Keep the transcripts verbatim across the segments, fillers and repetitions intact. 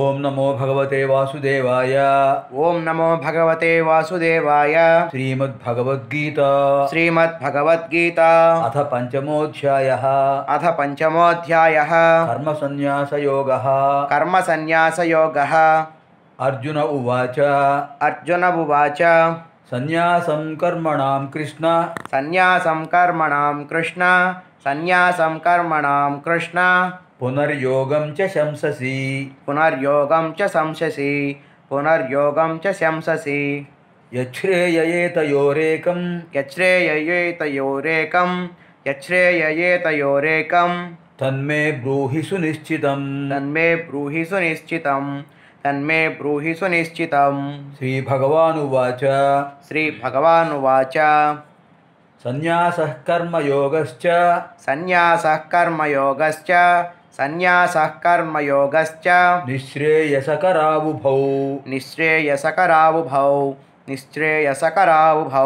ओम नमो भगवते वासुदेवाय ओम नमो भगवते वासुदेवाय श्रीमद्भगवद्गीता श्रीमद्भगवद्गीता अथ पंचमोऽध्यायः अथ पंचमोऽध्यायः कर्मसन्यास योगः कर्मसन्यास योगः अर्जुन उवाच अर्जुन उवाच सन्यासं कर्मणां कृष्ण सन्यासं कर्मणां कृष्ण सन्यासं कर्मणां कृष्ण पुनर्योगं च शंससि पुनर्योगं च शंससि पुनर्योगं च शंससि यच्छ्रेययेतयोरेकं यच्छ्रेययेतयोरेकं यच्छ्रेययेतयोरेकं तन्मे ब्रूहि सुनिश्चितं तन्मे ब्रूहि सुनिश्चितं तन्मे ब्रूहि सुनिश्चितं श्रीभगवानुवाच श्रीभगवानुवाच सन्यासः कर्मयोगश्च सन्यासः कर्मयोगश्च सन्यासः कर्मयोगश्च निःश्रेयसकरावुभौ निःश्रेयसकरावुभौ निःश्रेयसकरावुभौ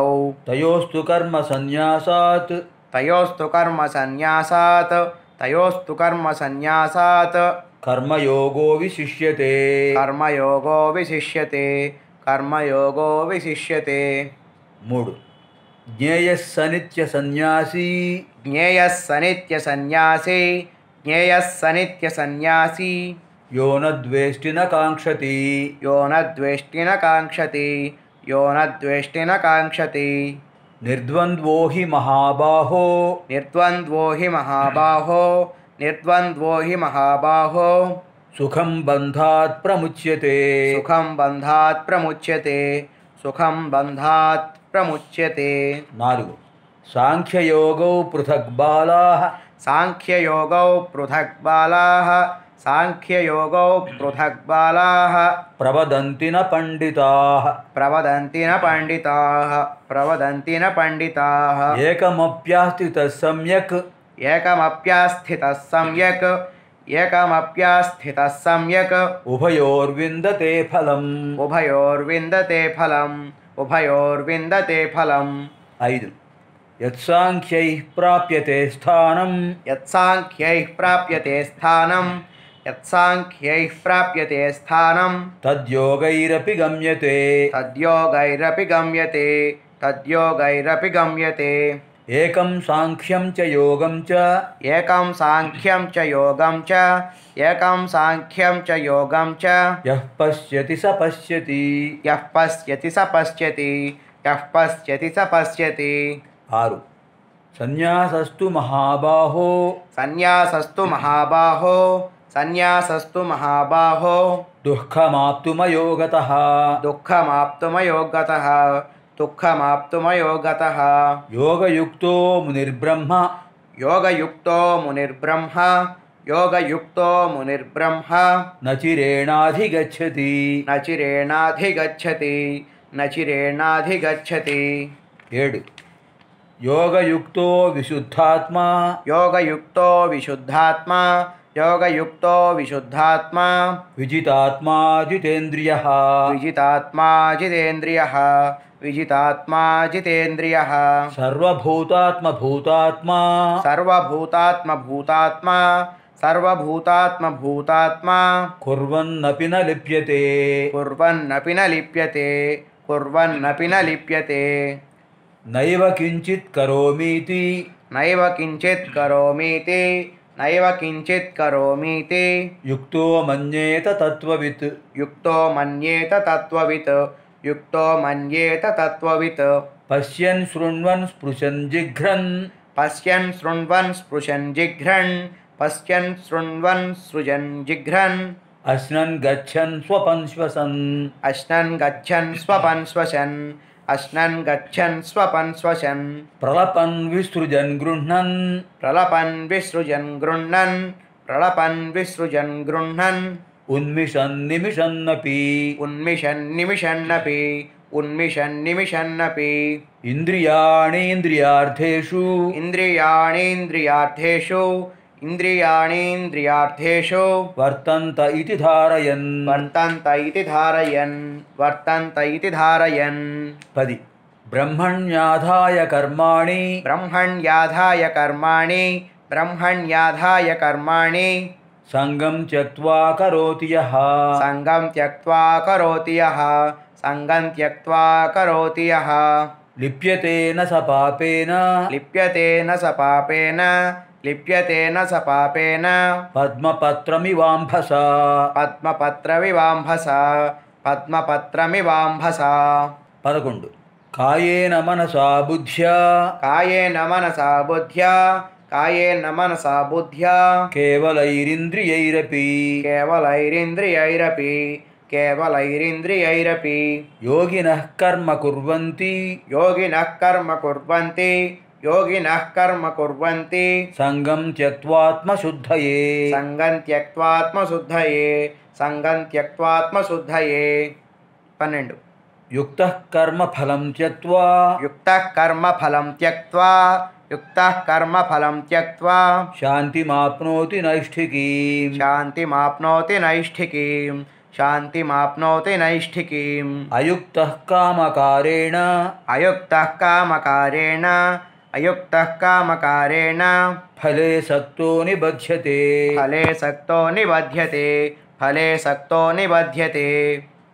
तयोस्तु कर्मसन्यासात् तयोस्तु कर्मसन्यासात् तयोस्तु कर्मसन्यासात् कर्मयोगो विशिष्यते कर्मयोगो विशिष्यते कर्मयोगो विशिष्यते मूडु ज्ञेयः सनित्य सन्यासी ज्ञेयः सनित्य सन्यासी ज्ञेयः सनित्य सन्यासी यो न द्वेष्टि न कांक्षति यो न द्वेष्टि न कांक्षति यो न द्वेष्टि न कांक्षति निर्द्वन्द्वो हि महाबाहो निर्द्वन्द्वो हि महाबाहो निर्द्वन्द्वो हि महाबाहो सुखं बन्धात् प्रमुच्यते सुखं बन्धात् प्रमुच्यते सुखं बन्धात् प्रमुच्यते नालुगु सांख्ययोगौ पृथक् बालाः सांख्ययोगौ पृथक् बालाः सांख्ययोगौ पृथक् बालाः प्रवदन्ति न पंडिताः प्रवदन्ति न पंडिताः प्रवदन्ति न पंडिताः एकमप्यास्थितः सम्यक् एकमप्यास्थितः सम्यक् एकमप्यास्थितः सम्यक् उभयोर्विन्दते फलम् उभयोर्विन्दते फलम् उभयोर्विन्दते फलम् ऐदु यत्सांख्यैः प्राप्यते स्थानं यत्सांख्यैः प्राप्यते स्थानं यत्सांख्यैः प्राप्यते स्थानं तद्योगैरपि गम्यते तद्योगैरपि गम्यते तद्योगैरपि गम्यते एकं सांख्यं च योगं च एकं सांख्यं च योगं च एकं सांख्यं च योगं च यः पश्यति स पश्यति यः पश्यति स पश्यति यः पश्यति स पश्यति आरु सन्यासस्तु महाबाहो सन्यासस्तु महाबाहो सन्यासस्तु महाबाहो दुःखमाप्तुमयोगतः दुःखमाप्तुमयोगतः दुःखमाप्तुमयोगतः योगयुक्तो मुनिर्ब्रह्म योगयुक्तो मुनिर्ब्रह्म योगयुक्तो मुनिर्ब्रह्म न चिरेणाधिगच्छति न चिरेणाधिगच्छति न चिरेणाधिगच्छति एडु योगयुक्तो विशुद्धात्मा योगयुक्तो विशुद्धात्मा योगयुक्तो विशुद्धात्मा विजितात्मा जितेन्द्रियः विजितात्मा जितेन्द्रियः विजितात्मा जितेन्द्रियः सर्वभूतात्म भूतात्मा सर्वभूतात्म भूतात्मा सर्वभूतात्म भूतात्मा कुर्वन्नपि न लिप्यते कुर्वन्नपि न लिप्यते कुर्वन्नपि न लिप्यते नैव किञ्चित् करोमीति नैव किञ्चित् करोमीति नैव किञ्चित् करोमीति युक्तो मन्येत तत्त्ववित् युक्तो मन्येत तत्त्ववित् युक्तो मन्येत तत्त्ववित् पश्यन् शृण्वन् स्पृशन् जिघ्रन् पश्यन् शृण्वन् स्पृशन् जिघ्रन् पश्यन् शृण्वन् सृजन् जिघ्रन् अश्नन् गच्छन् स्वपन् श्वसन् अश्नन् गच्छन् स्वपन् श्वसन् अश्नन् गच्छन् स्वपन् श्वसन् प्रलपन् विसृजन् गृह्णन् प्रलपन् विसृजन् गृह्णन् प्रलपन् विसृजन् गृह्णन् उन्मिषन् निमिषन्नपि उन्मिषन् निमिषन्नपि उन्मिषन् निमिषन्नपि इन्द्रियाणीन्द्रियार्थेषु इन्द्रियाणीन्द्रियार्थेषु इन्द्रियाणीन्द्रियार्थेषु वर्तन्त इति धारयन् वर्तन्त इति धारयन् वर्तन्त इति धारयन् पदि ब्रह्मण्याधाय कर्माणि ब्रह्मण्याधाय कर्माणि ब्रह्मण्याधाय कर्माणि संगम त्यक्त्वा करोति यः संगम त्यक्त्वा करोति यः संगम त्यक्त्वा करोति यः लिप्यते न स पापेन लिप्यते न स पापेन लिप्यते न स पापेन पद्मपत्रमिवाम्भसा पद्मपत्रमिवाम्भसा पद्मपत्रमिवाम्भसा पदकोंडु कायेन मनसा बुद्ध्या कायेन मनसा बुद्ध्या कायेन मनसा बुद्ध्या केवलैरिन्द्रियैरपि केवलैरिन्द्रियैरपि केवलैरिन्द्रियैरपि योगिनः कर्म कुर्वन्ति योगिनः कर्म कुर्वन्ति योगिनः कर्म कुर्वन्ति संगं त्यक्त्वात्मशुद्धये संगं त्यक्त्वात्मशुद्धये संगं त्यक्त्वात्मशुद्धये पन्नेंडु युक्तः कर्म फलं त्यक्त्वा युक्तः कर्म फलं त्यक्त्वा युक्तः कर्म फलं त्यक्त्वा शान्तिमाप्नोति नैष्ठिकीं शान्तिमाप्नोति नैष्ठिकीं शान्तिमाप्नोति नैष्ठिकीम् अयुक्तः कामकारेण अयुक्तः कामकारेण अयुक्तः कामकारेण फले सक्तो निबध्यते फले सक्तो निबध्यते फले सक्तो निबध्यते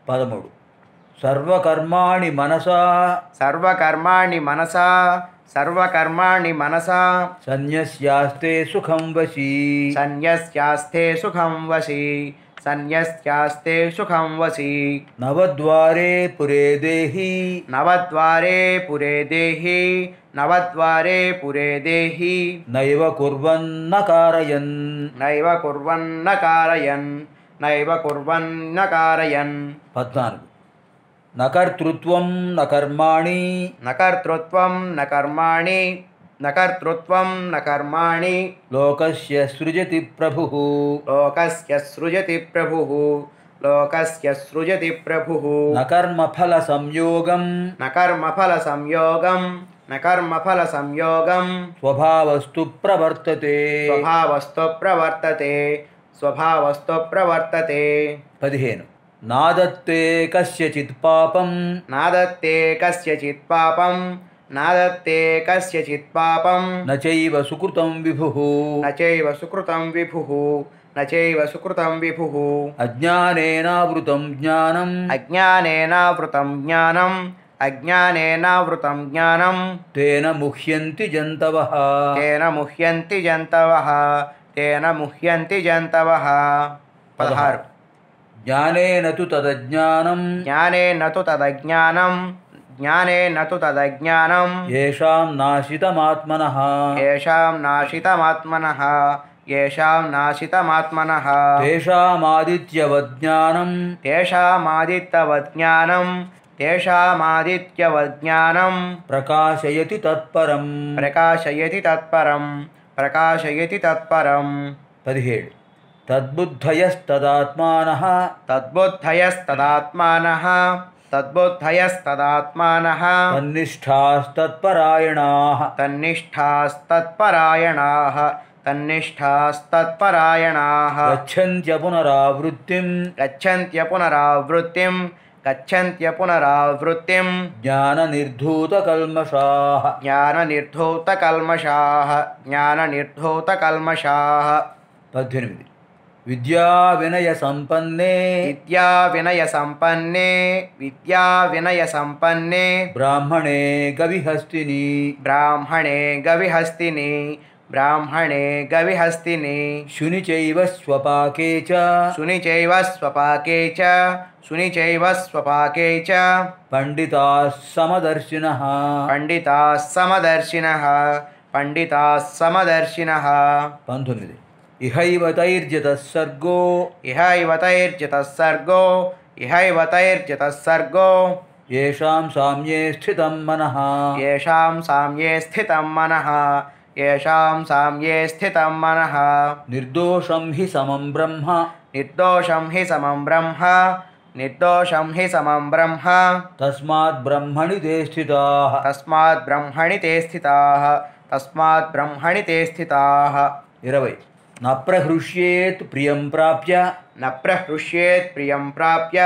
पदमूडु सर्वकर्माणि मनसा सर्वकर्माणि मनसा सर्वकर्माणि मनसा सन्न्यस्यास्ते सुखं वशी सन्न्यस्यास्ते सुखं वशी सन्न्यस्यास्ते सुखं वशी नवद्वारे पुरे देहि नवद्वारे पुरे देहि नवद्वारे पुरे देहि नैव कुर्वन्न कारयन् नैव कुर्वन्न कारयन् नैव कुर्वन्न कारयन् पद्नालुगु न कर्तृत्वं न कर्माणि न कर्तृत्वं न कर्माणि न कर्तृत्वं न कर्माणि लोकस्य सृजति प्रभुः लोकस्य सृजति प्रभुः लोकस्य सृजति प्रभुः न कर्मफल संयोगं न कर्मफल संयोगं न कर्मफल संयोगं स्वभावस्तु प्रवर्तते स्वभावस्तु प्रवर्तते स्वभावस्तु प्रवर्तते पदिहेनु नादत्ते कस्यचित् पापं नादत्ते कस्यचित् पापं नादत्ते कस्यचित् पापं न चैव सुकृतं विभुः न चैव सुकृतं विभुः न चैव सुकृतं विभुः अज्ञानेनावृतं ज्ञानम् अज्ञानेनावृतं ज्ञानम् अज्ञानेनावृतं ज्ञानं तेन मुह्यन्ति जन्तवः तेन मुह्यन्ति जन्तवः तेन मुह्यन्ति जन्तवः पदहार ज्ञानेन तु तदज्ञानं ज्ञानेन तु तदज्ञानं ज्ञानेन तु तदज्ञानं येषां नाशितमात्मनः येषां नाशितमात्मनः येषां नाशितमात्मनः तेषामादित्यवज्ञानं तेषामादित्यवज्ञानं तेषामादित्यवज्ञानं प्रकाशयति तत्परं प्रकाशयति तत्परं प्रकाशयति तत्परं पदिहेळु तद्बुद्धयस्तदात्मानः तद्बुद्धयस्तदात्मानः तद्बुद्धयस्तदात्मानः तन्निष्ठास्तत्परायणाः तन्निष्ठास्तत्परायणाः तन्निष्ठास्तत्परायणाः गच्छन्त्यपुनरावृत्तिं गच्छन्त्यपुनरावृत्तिं गच्छन्त्यपुनरावृत्तिं ज्ञाननिर्धूतकल्मषाः ज्ञाननिर्धूतकल्मषाः ज्ञाननिर्धूतकल्मषाः पद्धतिः विद्या विनय संपन्ने विद्या विनय संपन्ने विद्या विनय संपन्ने ब्राह्मणे गविहस्तिनी ब्राह्मणे गविहस्तिनी ब्राह्मणे गविहस्तिनी शुनिचैव स्वपाके च शुनिचैव स्वपाके च शुनिचैव स्वपाके च पंडिताः समदर्शिनः पंडिताः समदर्शिनः पंडिताः समदर्शिनः पंधुनिदि इहैव तैर्जितः सर्गो इहैव तैर्जितः सर्गो इहैव तैर्जितः सर्गो येषां साम्ये स्थितं मनः येषां साम्ये स्थितं मनः येषां साम्ये स्थितं मनः निर्दोषं हि समं ब्रह्म निर्दोषं हि समं ब्रह्म निर्दोषं हि समं ब्रह्म तस्मात् ब्रह्मणि ते स्थिताः तस्मात् ब्रह्मणि ते स्थिताः तस्मात् ब्रह्मणि ते स्थिताः इरवै न प्रहृष्येत् प्रियं प्राप्य न प्रहृष्येत् प्रियं प्राप्य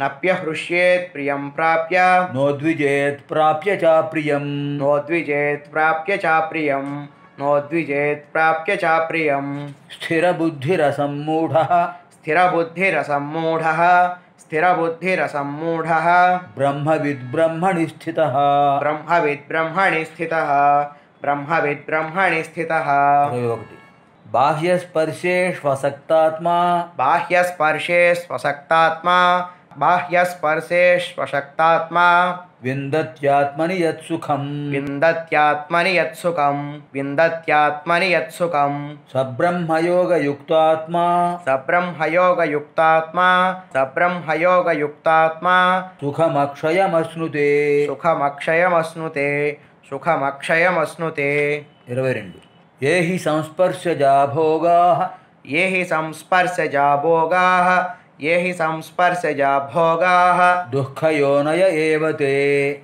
न प्रहृष्येत् प्रियं प्राप्य नोद्विजेत् प्राप्य च प्रियं नोद्विजेत् प्राप्य च प्रियं नोद्विजेत् प्राप्य च प्रियं स्थिरबुद्धिरसम्मूढः स्थिरबुद्धिरसम्मूढः स्थिरबुद्धिरसम्मूढः ब्रह्मविद्ब्रह्मणि स्थितः ब्रह्मविद्ब्रह्मणि स्थितः ब्रह्मविद्ब्रह्मणि स्थितः बाह्य स्पर्शे श्वसक्तात्मा बाह्य स्पर्शे श्वसक्तात्मा बाह्य स्पर्शे श्वसक्तात्मा विन्दत्यात्मनि यत्सुखं विन्दत्यात्मनि यत्सुखं विन्दत्यात्मनि यत्सुखं सब्रह्मयोगयुक्तात्मा सब्रह्मयोगयुक्तात्मा सब्रह्मयोगयुक्तात्मा सुखमक्षयमश्नुते सुखमक्षयमश्नुते सुखमक्षयमश्नुते इरवैरेंडु ये हि संस्पर्शजा भोगाः ये हि संस्पर्शजा भोगाः ये हि संस्पर्शजा भोगाः दुःखयोनय एव ते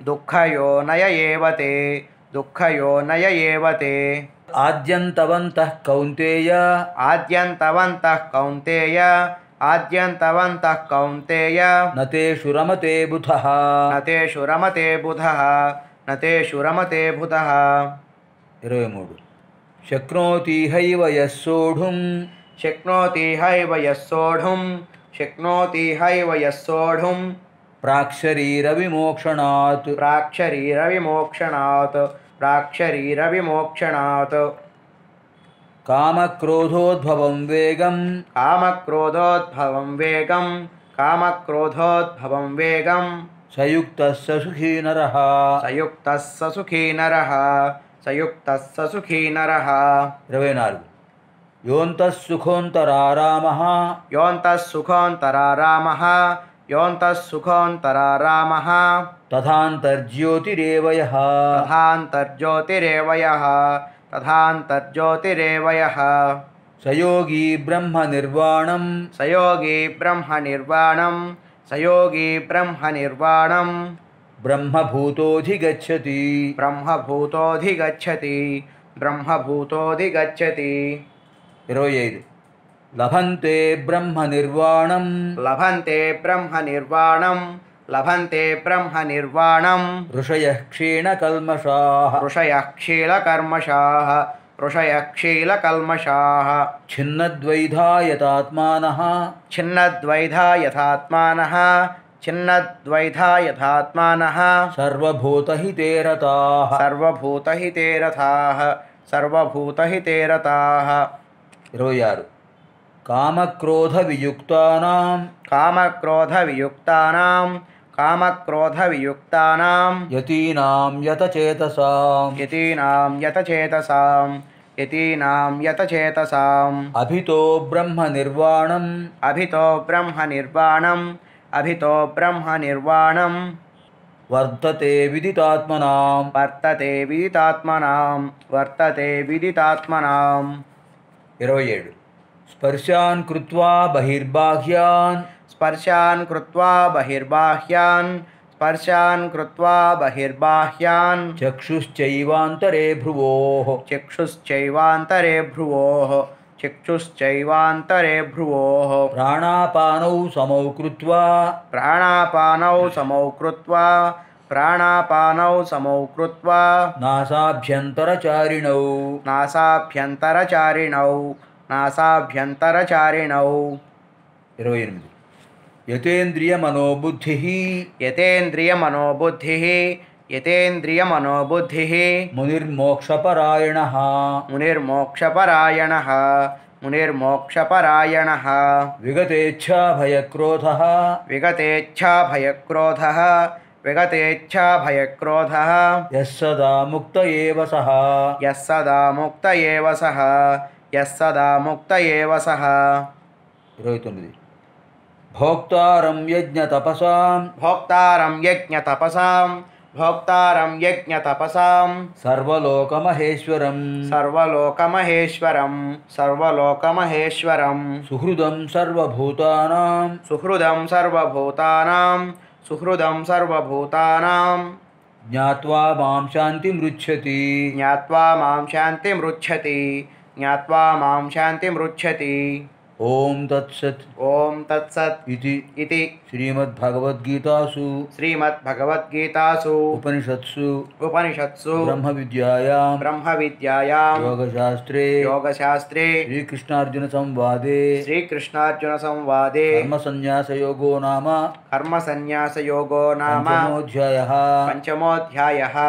दुःखयोनय एव ते दुःखयोनय एव ते आद्यन्तवन्तः कौन्तेय आद्यन्तवन्तः कौन्तेय आद्यन्तवन्तः कौन्तेय न तेषु रमते बुधः न तेषु रमते बुधः न तेषु रमते बुधः इरवै मूडु शक्नोति हैव यः सोढुं शक्नोति हैव यः सोढुं शक्नोति हैव यः सोढुं प्राक्शरीरविमोक्षणात् प्राक्शरीरविमोक्षणात् प्राक्शरीरविमोक्षणात् कामक्रोधोद्भवं वेगं कामक्रोधोद्भवं वेगं कामक्रोधोद्भवं वेगं सयुक्तः स सुखी नरः सयुक्तः स सुखी नरः सयुक्तः स सुखी नरः रवेनार्गु योऽन्तः सुखोऽन्तरारामः योऽन्तः सुखोऽन्तरारामः योऽन्तः सुखोऽन्तरारामः तथान्तर्ज्योतिरेव यः तथान्तर्ज्योतिरेव यः तथान्तर्ज्योतिरेव यः सयोगी ब्रह्मनिर्वाणं सयोगी ब्रह्मनिर्वाणं सयोगी ब्रह्मनिर्वाणं ब्रह्मभूतोऽधिगच्छति ब्रह्मभूतोऽधिगच्छति ब्रह्मभूतोऽधिगच्छति इरवै ऐदु लभन्ते ब्रह्मनिर्वाणं लभन्ते ब्रह्मनिर्वाणं लभन्ते ब्रह्मनिर्वाणं ऋषयः क्षीणकल्मषाः ऋषयः क्षीलकर्मषाः ऋषयः क्षीलकल्मषाः छिन्नद्वैधायतात्मानः छिन्नद्वैधायतात्मानः छिन्नद्वैधायतात्मानः सर्वभूतहिते रताः सर्वभूतहिते रताः सर्वभूतहिते रताः इरवै आरु कामक्रोधवियुक्तानां कामक्रोधवियुक्तानां कामक्रोधवियुक्तानां यतीनां यतचेतसां यतीनां यतचेतसां यतीनां यतचेतसाम् अभितो ब्रह्मनिर्वाणम् अभितो ब्रह्मनिर्वाणम् अभितो ब्रह्मनिर्वाणम् वर्तते विदितात्मनां वर्तते विदितात्मनां वर्तते विदितात्मनां इरवै ఏడు स्पर्शान् कृत्वा बहिर्बाह्यान् स्पर्शान् कृत्वा बहिर्बाह्यान् स्पर्शान् कृत्वा बहिर्बाह्यान् चक्षुश्चैवान्तरे भ्रुवोः चक्षुश्चैवान्तरे भ्रुवोः चक्षुश्चैवान्तरे भ्रुवोः प्राणापानौ समौ कृत्वा प्राणापानौ समौ कृत्वा प्राणापानौ समौ कृत्वा नासाभ्यन्तरचारिणौ नासाभ्यन्तरचारिणौ नासाभ्यन्तरचारिणौ ఇరవై ఎనిమిది यतेन्द्रियमनोबुद्धिः यतेन्द्रियमनोबुद्धिः यतेन्द्रियमनोबुद्धिः मुनिर्मोक्षपरायणः मुनिर्मोक्षपरायणः मुनिर्मोक्षपरायणः विगतेच्छा भयक्रोधः विगतेच्छा भयक्रोधः विगतेच्छा भयक्रोधः यस्सदा मुक्त एव सः यस्सदा मुक्त एव सः यस्सदा मुक्त एव सः ఇరవై తొమ్మిది भोक्तारं यज्ञतपसां भोक्तारं यज्ञतपसां भोक्तारं यज्ञतपसां सर्वलोकमहेश्वरं सर्वलोकमहेश्वरं सर्वलोकमहेश्वरं सुहृदं सर्वभूतानां सुहृदं सर्वभूतानां सुहृदं सर्वभूतानां ज्ञात्वा मां शान्तिमृच्छति ज्ञात्वा मां शान्तिमृच्छति ज्ञात्वा मां शान्तिमृच्छति ओम तत्सत् ओम तत्सत् इति इति श्रीमद्भगवद्गीतासु श्रीमद्भगवद्गीतासु उपनिषत्सु उपनिषत्सु ब्रह्म विद्यायां ब्रह्म विद्यायां योगशास्त्रे योगशास्त्रे श्रीकृष्णार्जुन संवादे श्रीकृष्णार्जुन संवादे कर्मसन्यास योगो नाम कर्मसन्यास योगो नाम पंचमोऽध्यायः पंचमोऽध्यायः।